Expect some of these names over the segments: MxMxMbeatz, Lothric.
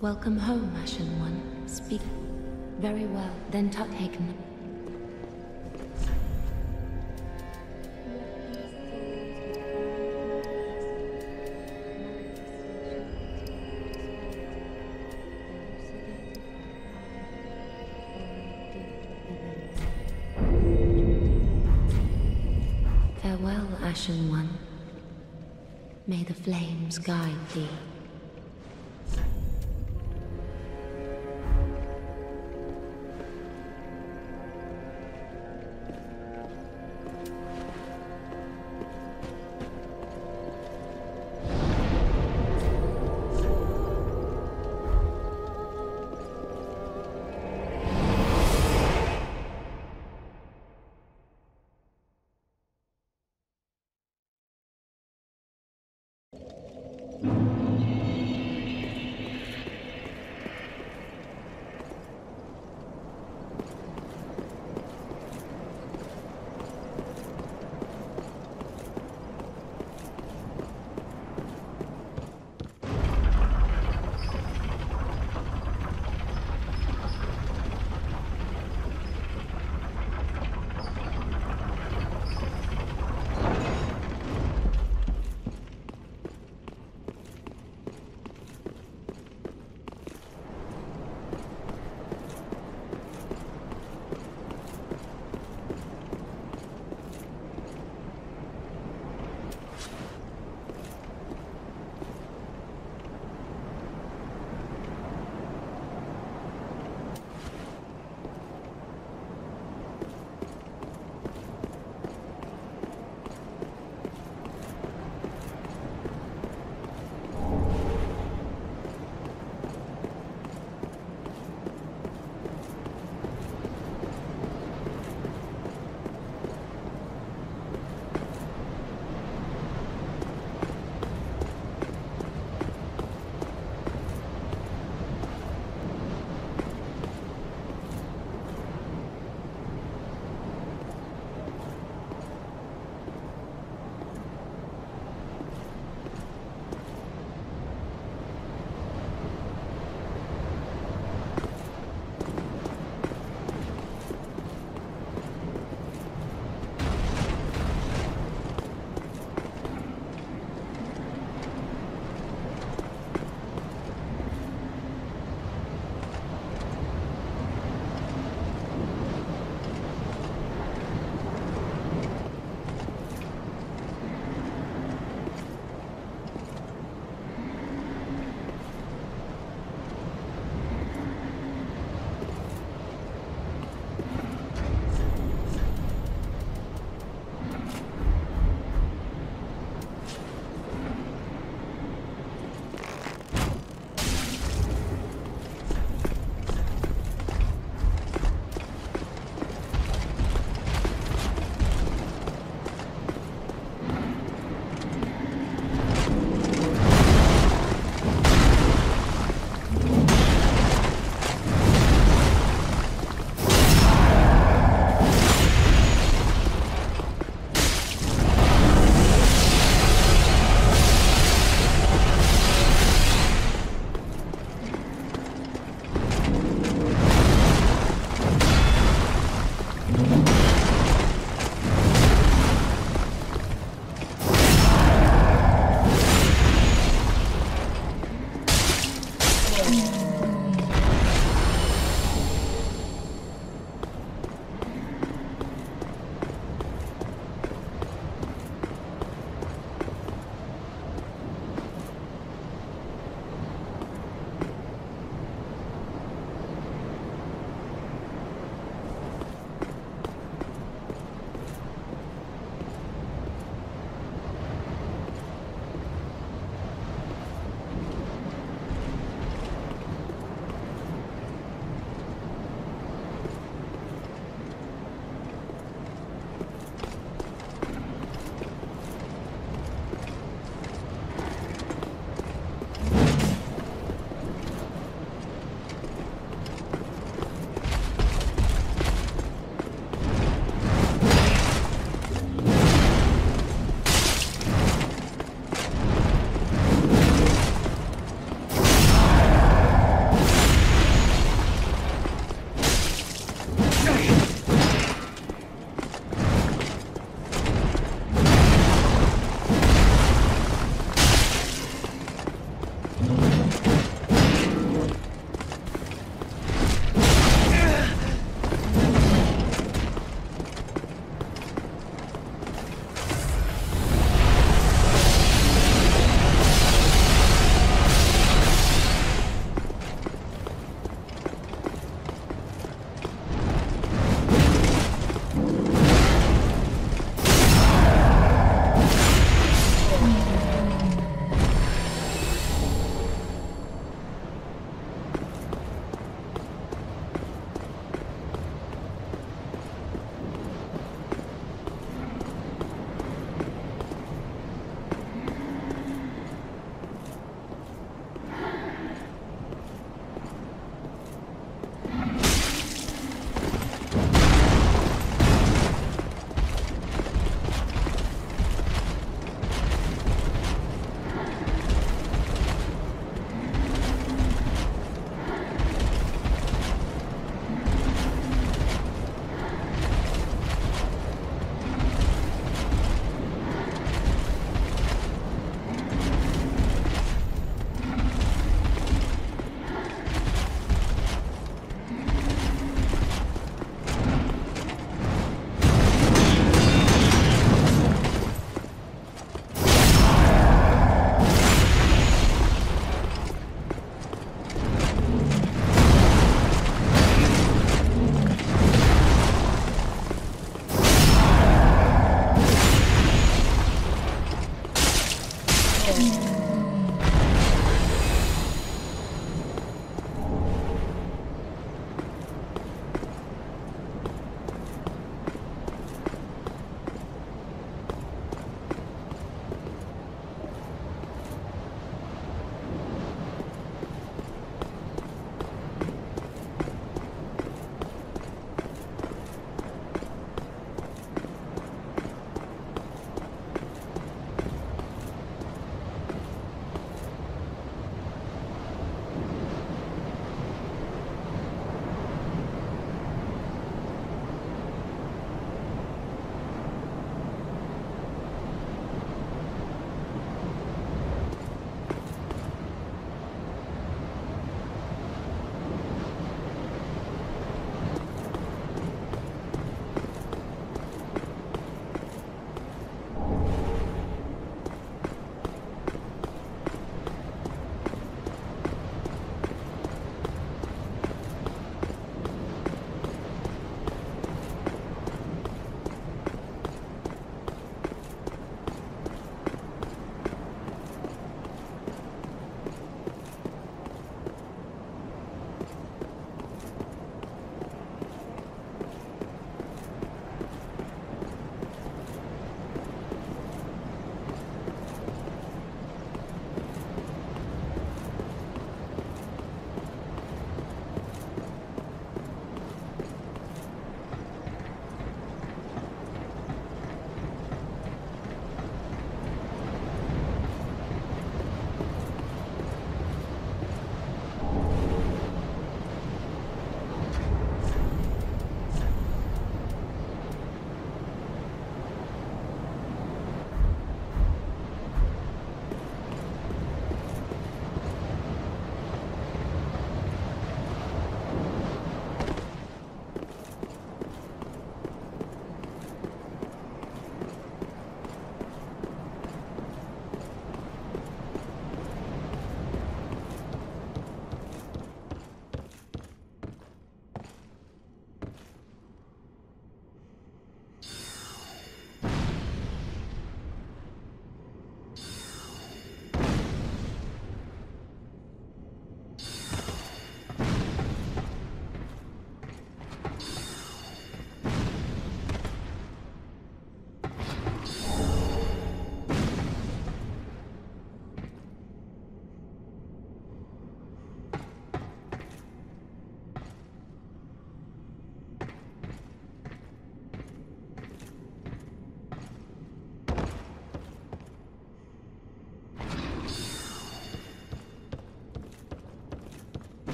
Welcome home, Ashen One. Speak very well, then Tuthaken. Farewell, Ashen One. May the flames guide thee.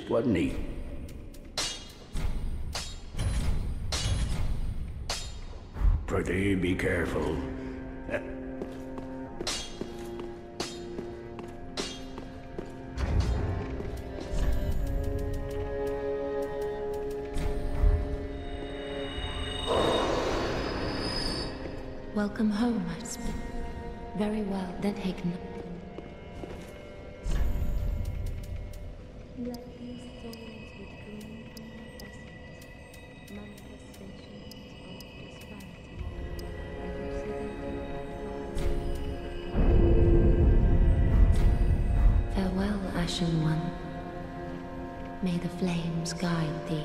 risk, wasn't he? Prithee, be careful. Welcome home, husband. Very well, then Hagen. Farewell, Ashen One. May the flames guide thee.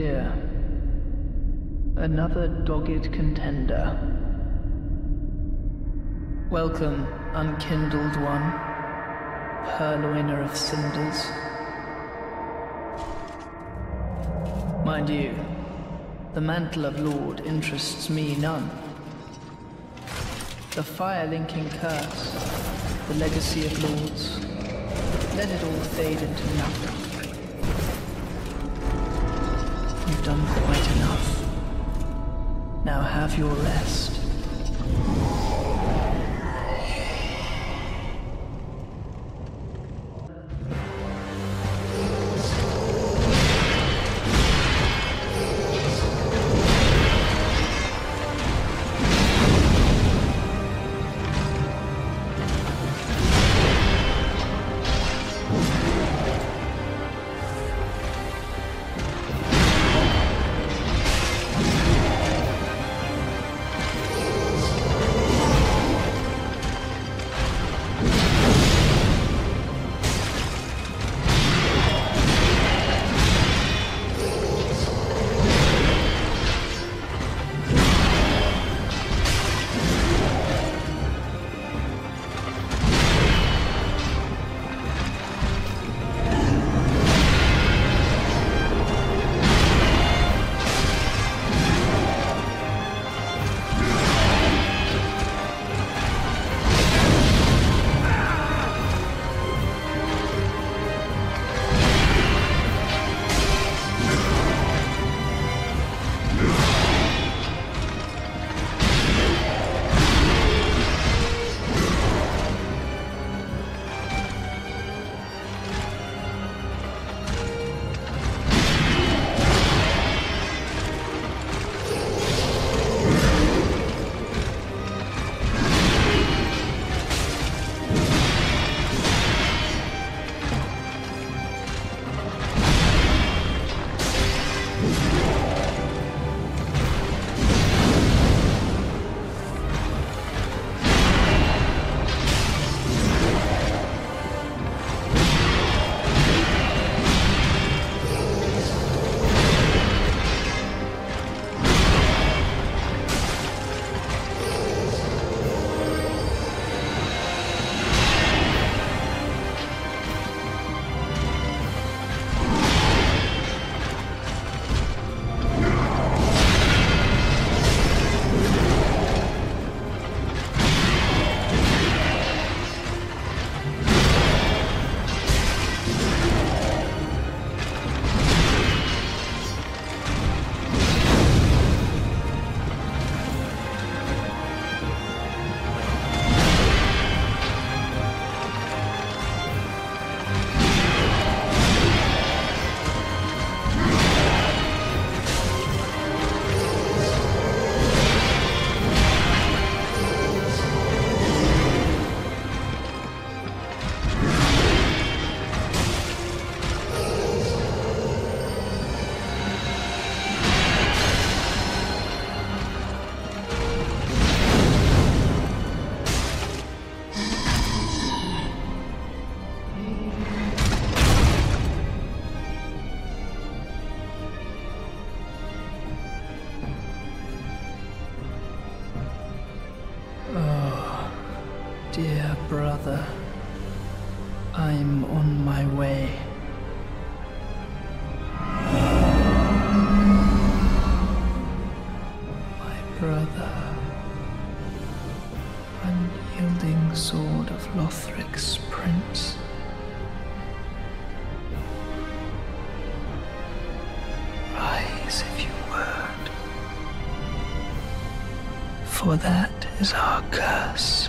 Dear, another dogged contender. Welcome, unkindled one, purloiner of cinders. Mind you, the mantle of Lord interests me none. The fire-linking curse, the legacy of lords, let it all fade into nothing. You've done quite enough. Now have your rest. brother. I'm on my way. My brother. Unyielding sword of Lothric's prince. Rise if you would. For that is our curse.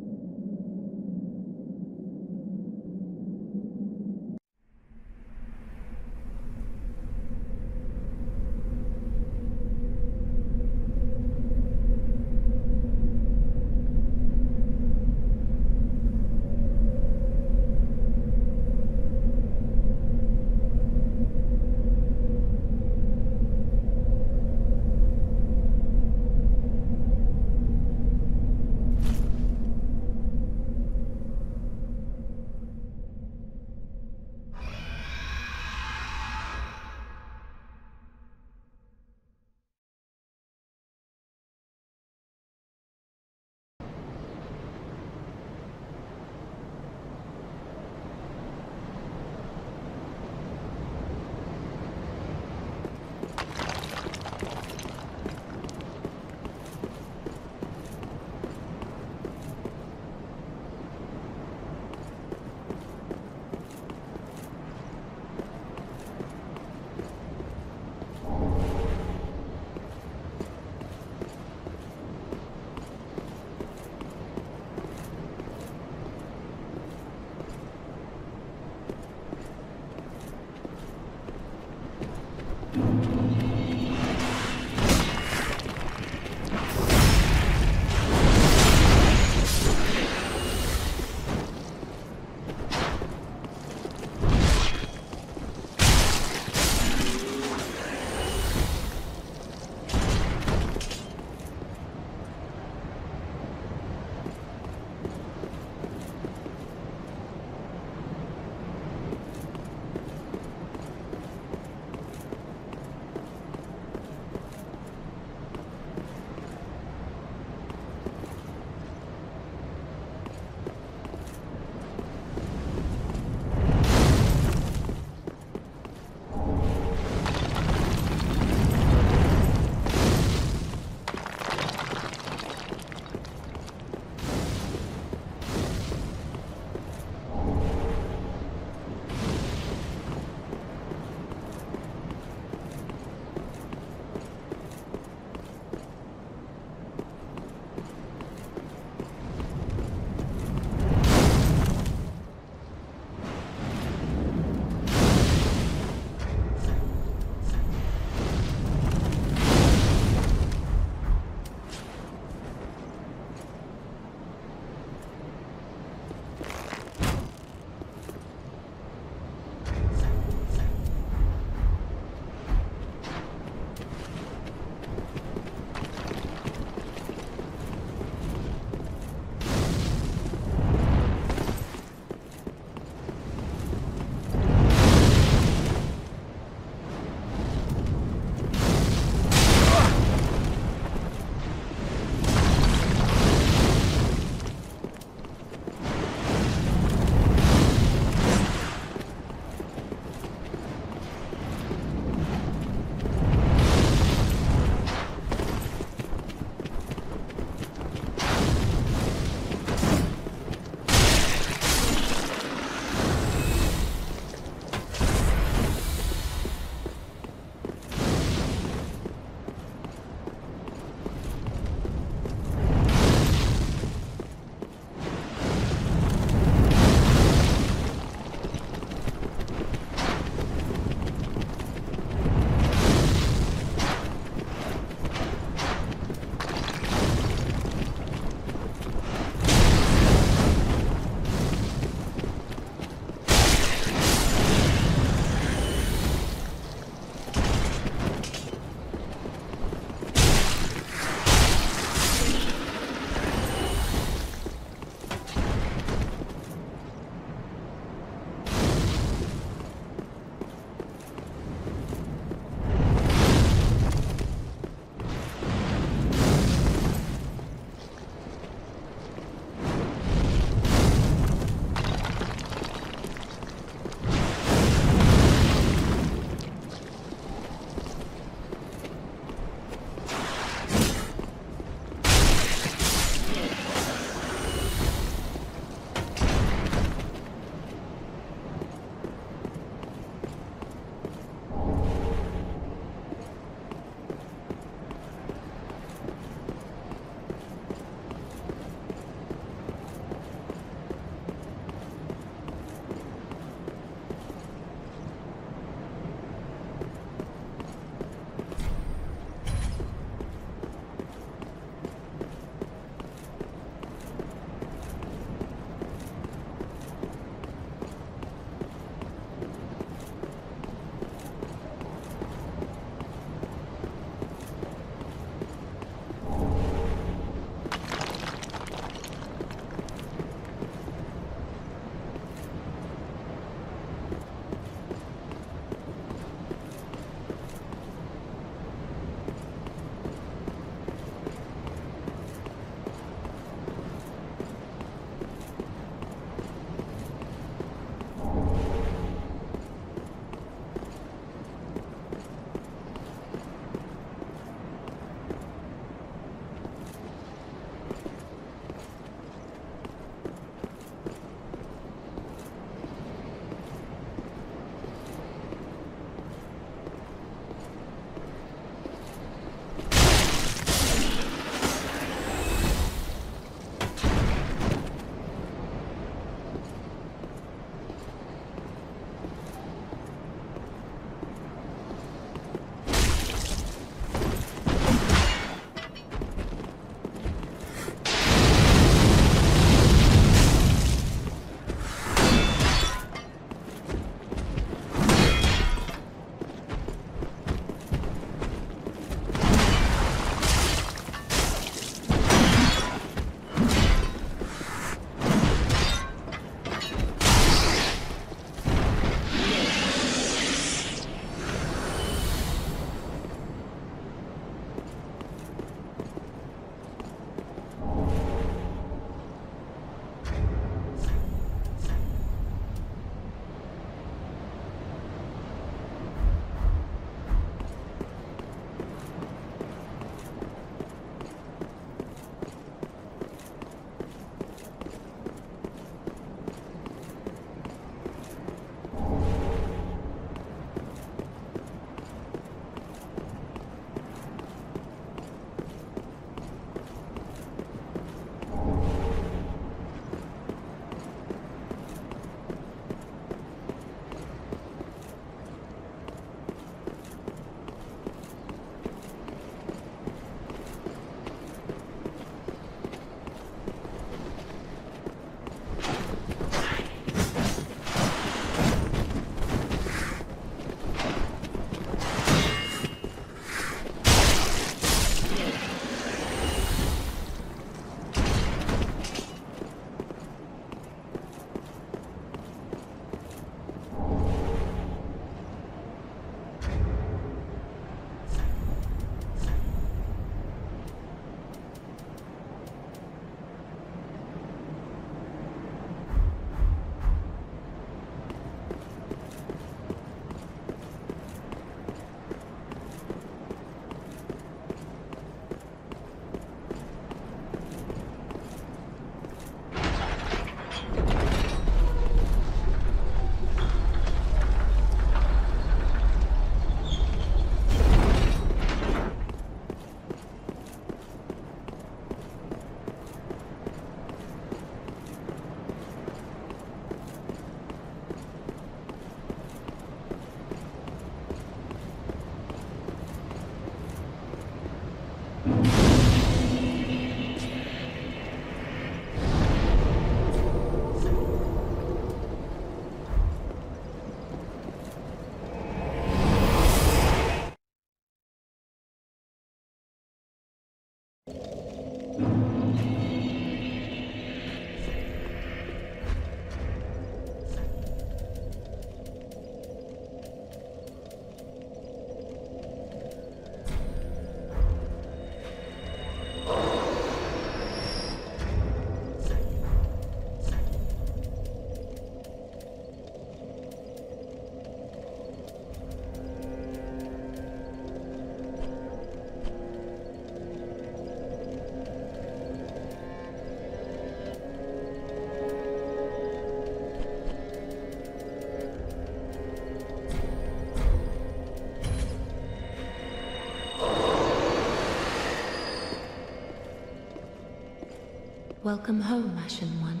Welcome home, Ashen One.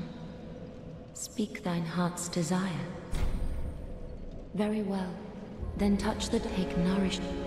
Speak thine heart's desire. Very well. Then touch the take nourishment.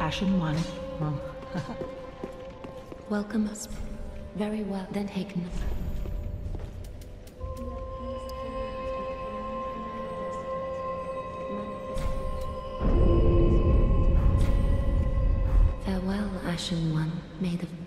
Ashen One. Welcome us. Very well, then Haken. Farewell, Ashen One. May the